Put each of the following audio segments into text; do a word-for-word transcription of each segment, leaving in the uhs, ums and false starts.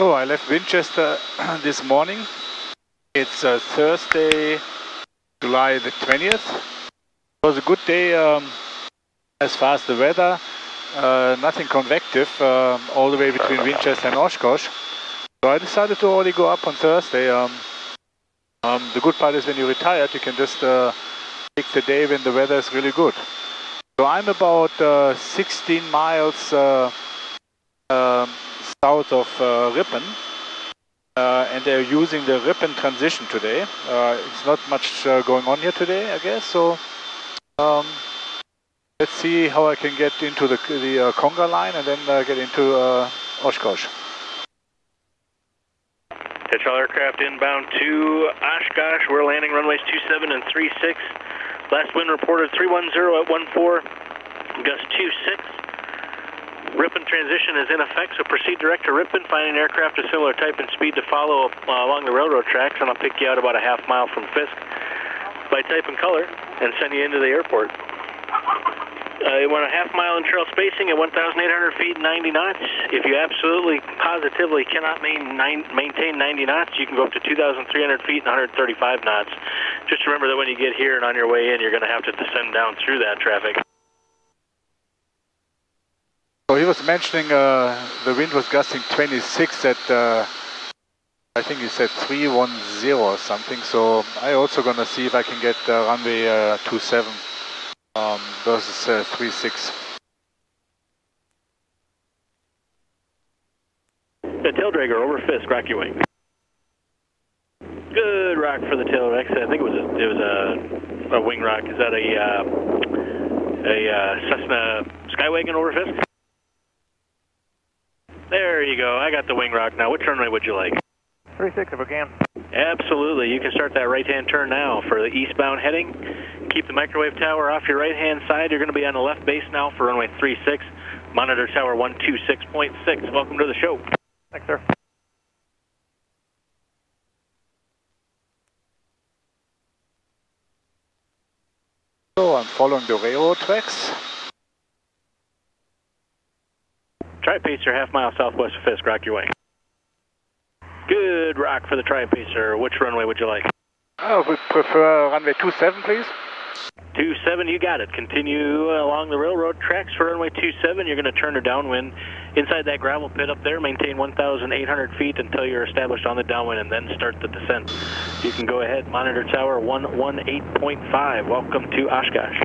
So I left Winchester this morning. It's uh, Thursday, July the twentieth. It was a good day um, as far as the weather. Uh, nothing convective um, all the way between Winchester and Oshkosh. So I decided to only go up on Thursday. Um, um, the good part is when you're retired, you can just uh, pick the day when the weather is really good. So I'm about uh, sixteen miles uh, um, south of uh, Ripon, uh, and they're using the Ripon transition today. Uh, it's not much uh, going on here today, I guess, so um, let's see how I can get into the, the uh, Conga line and then uh, get into uh, Oshkosh. Tetrol aircraft inbound to Oshkosh. We're landing runways two seven and three six. Last wind reported three one zero at one four, gust two six. Ripon transition is in effect, so proceed direct to Ripon, find an aircraft of similar type and speed to follow up, uh, along the railroad tracks, and I'll pick you out about a half mile from Fisk by type and color and send you into the airport. Uh, you want a half mile in trail spacing at one thousand eight hundred feet, ninety knots. If you absolutely, positively cannot main, nine, maintain ninety knots, you can go up to two thousand three hundred feet and one hundred thirty-five knots. Just remember that when you get here and on your way in, you're going to have to descend down through that traffic. So he was mentioning uh, the wind was gusting twenty-six at, uh, I think he said three one zero or something. So I also gonna see if I can get uh, runway uh, two seven um, versus uh, three six. The tail dragger over Fisk, Rocky Wing. Good rock for the tail dragger. I think it was a, it was a, a wing rock. Is that a uh, a uh, Cessna Skywagon over Fisk? There you go. I got the wing rock now. Which runway would you like? three six if I can. Absolutely. You can start that right-hand turn now for the eastbound heading. Keep the microwave tower off your right-hand side. You're going to be on the left base now for runway three six. Monitor tower one two six point six. Welcome to the show. Thanks, sir. So I'm following the railroad tracks. Tri-pacer, half mile southwest of Fisk, rock your way. Good rock for the Tri-pacer. Which runway would you like? I would prefer runway two seven, please. two seven, you got it. Continue along the railroad tracks for runway two seven. You're going to turn her downwind inside that gravel pit up there. Maintain one thousand eight hundred feet until you're established on the downwind and then start the descent. You can go ahead, monitor tower one one eight point five. Welcome to Oshkosh.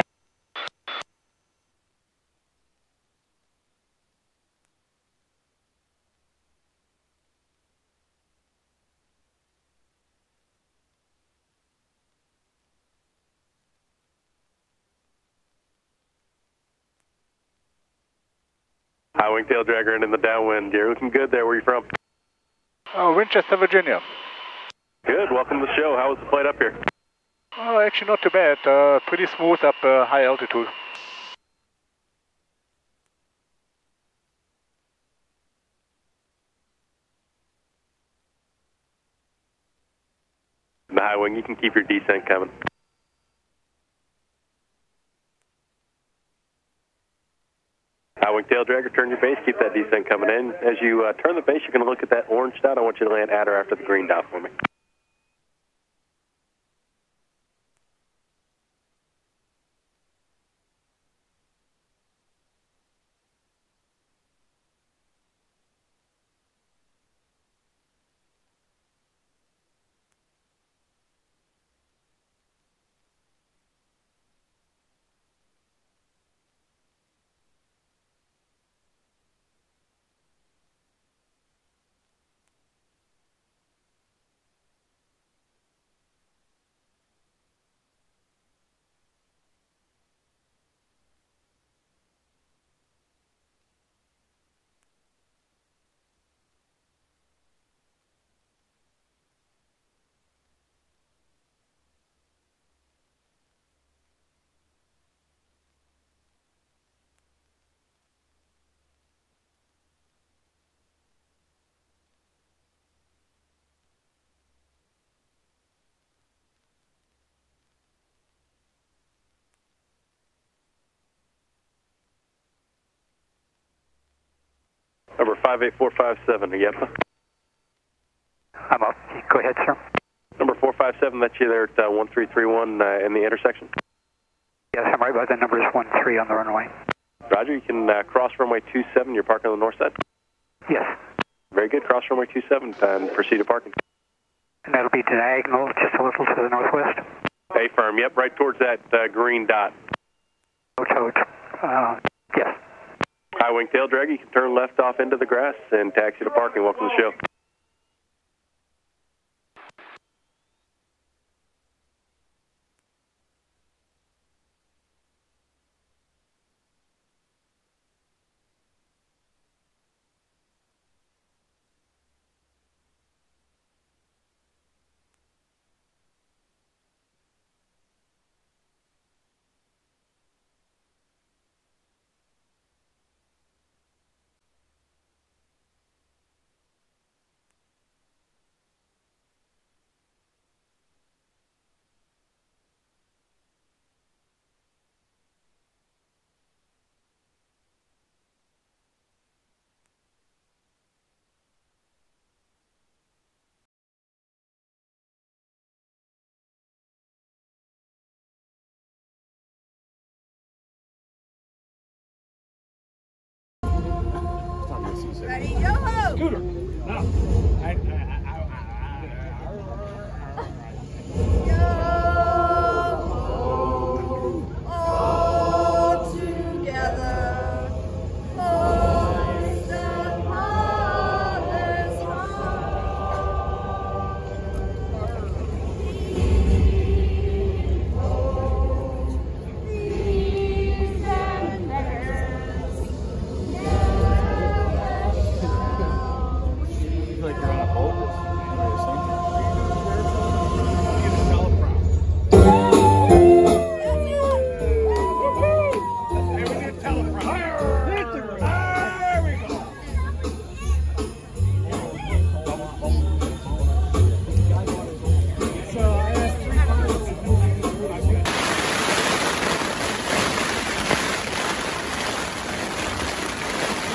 High wing tail dragger and in the downwind. You're looking good there. Where are you from? Oh, Winchester, Virginia. Good. Welcome to the show. How was the flight up here? Oh, actually not too bad. Uh, pretty smooth up uh, high altitude. In the high wing, you can keep your descent coming. High-wing tail dragger, turn your base, keep that descent coming in. As you uh, turn the base, you're going to look at that orange dot. I want you to land at or after the green dot for me. Number five eight four five seven, yep. I'm up. Go ahead, sir. Number four five seven, that's you there at uh, one three three one uh, in the intersection? Yes, I'm right by the number is one three on the runway. Roger, you can uh, cross runway two seven, you're parking on the north side? Yes. Very good, cross runway two seven and proceed to parking. And that'll be diagonal, just a little to the northwest? A-firm, yep, right towards that uh, green dot. Uh, yes. Hi, Wingtail Drag, you can turn left off into the grass and taxi to parking. Welcome to the show. Ready, go home! Scooter! No. I, I, I, I, I, I, I, I, I. Go home! All together! Boys and mothers home! Thieves and beggars! Like you're on a boat or something, or something. We're gonna do a teleprompter. That's it. Hey, we did a teleprompter. There we go.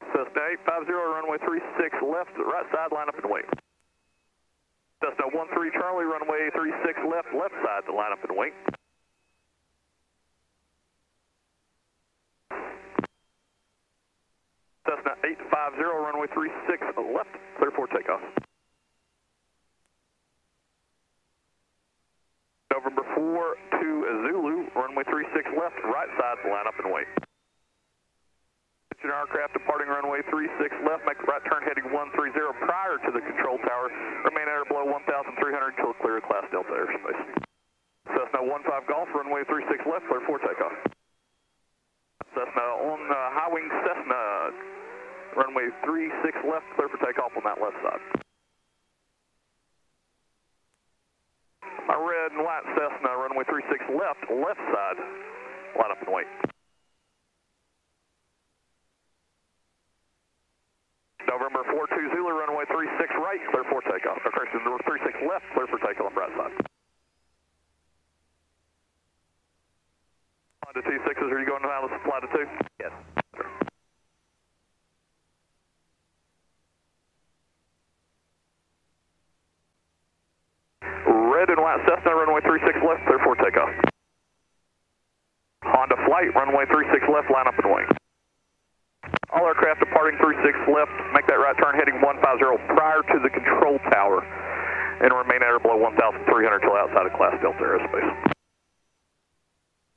So I asked three pilots if eight five zero, runway three six left, clear for takeoff. November four two Zulu, runway three six left, right side, line up and wait. An aircraft departing runway three six left, make right turn heading one three zero prior to the control tower. Remain at or below one thousand three hundred until clear class Delta airspace. Cessna one five Golf, runway three six left, clear for takeoff. Cessna on uh, high wing Cessna, runway three six left, clear for takeoff on that left side. My red and white Cessna, runway three six left, left side, line up and wait. November four two Zulu, runway three six right, clear for takeoff. No, correction, number three six left, clear for takeoff, right side. Supply to two sixes, are you going to the supply to two? Yes. Sure. Red and white Cessna, runway three six left, clear for takeoff. Honda Flight, runway three six left, line up and wing. All aircraft departing three six left, make that right turn heading one five zero prior to the control tower and remain at or below one thousand three hundred until outside of class Delta airspace.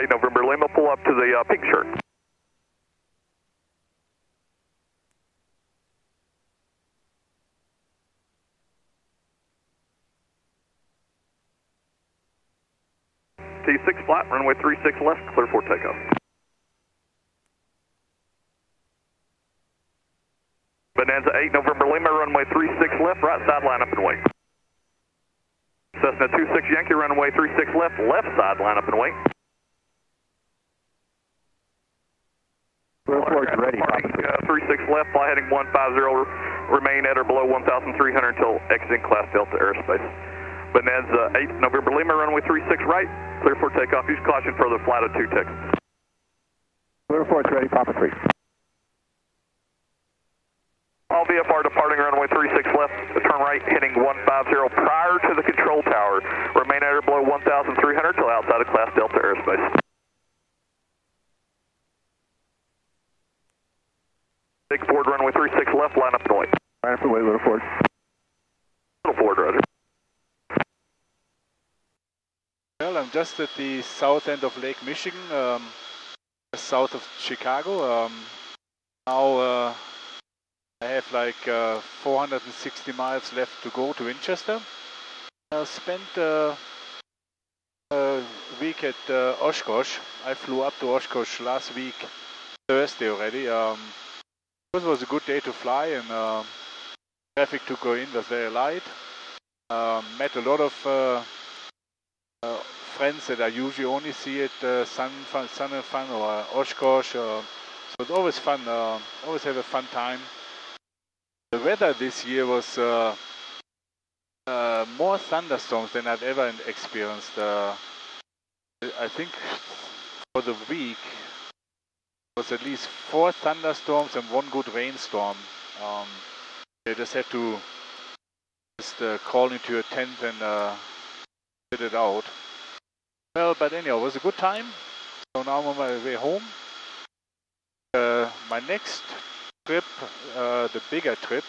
eight November Lima, pull up to the uh, pink shirt. T six flight, runway three six left, clear for takeoff. Bonanza eight November Lima, runway three six left, right side, line up and wait. Cessna two six Yankee, runway three six left, left side, line up and wait. Airport ready. Uh, three six left, fly heading one five zero, remain at or below one thousand three hundred until exiting class Delta airspace. Bonanza eight November Lima, runway three six right, clear for takeoff. Use caution for the flight of two Texas. Airport's ready, Papa three. All V F R departing runway three six left, turn right, heading one five zero prior to the control tower. Remain at or below one thousand three hundred till outside of class Delta airspace. Big Ford, runway three six left, line up and wait. Line up and wait, Little Ford. Little Ford, roger. Well, I'm just at the south end of Lake Michigan, um, south of Chicago. Um, now. Uh, I have like uh, four hundred sixty miles left to go to Winchester. I spent uh, a week at uh, Oshkosh. I flew up to Oshkosh last week, Thursday already. Um, it was a good day to fly, and uh, traffic to go in was very light. Uh, met a lot of uh, uh, friends that I usually only see at uh, San Fran or uh, Oshkosh. Uh, so it's always fun, uh, always have a fun time. The weather this year was uh, uh, more thunderstorms than I'd ever experienced. Uh, I think for the week it was at least four thunderstorms and one good rainstorm. Um, I just had to just uh, crawl into a tent and uh, sit it out. Well, but anyhow, it was a good time. So now I'm on my way home. Uh, my next trip, uh, the bigger trip,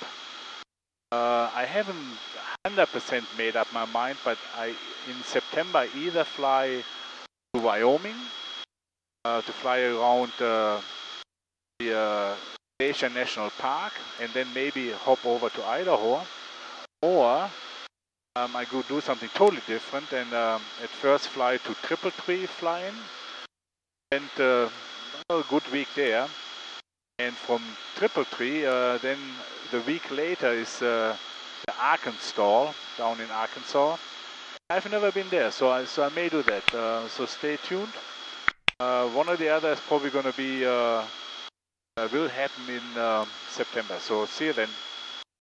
uh, I haven't one hundred percent made up my mind, but I in September I either fly to Wyoming uh, to fly around uh, the uh, Glacier National Park and then maybe hop over to Idaho, or um, I could do something totally different and um, at first fly to Triple Tree flying, and uh, a good week there. And from Triple Tree, uh, then the week later is uh, the Arkansas, down in Arkansas. I've never been there, so I, so I may do that. Uh, so stay tuned. Uh, one or the other is probably going to be, uh, uh, will happen in um, September. So see you then.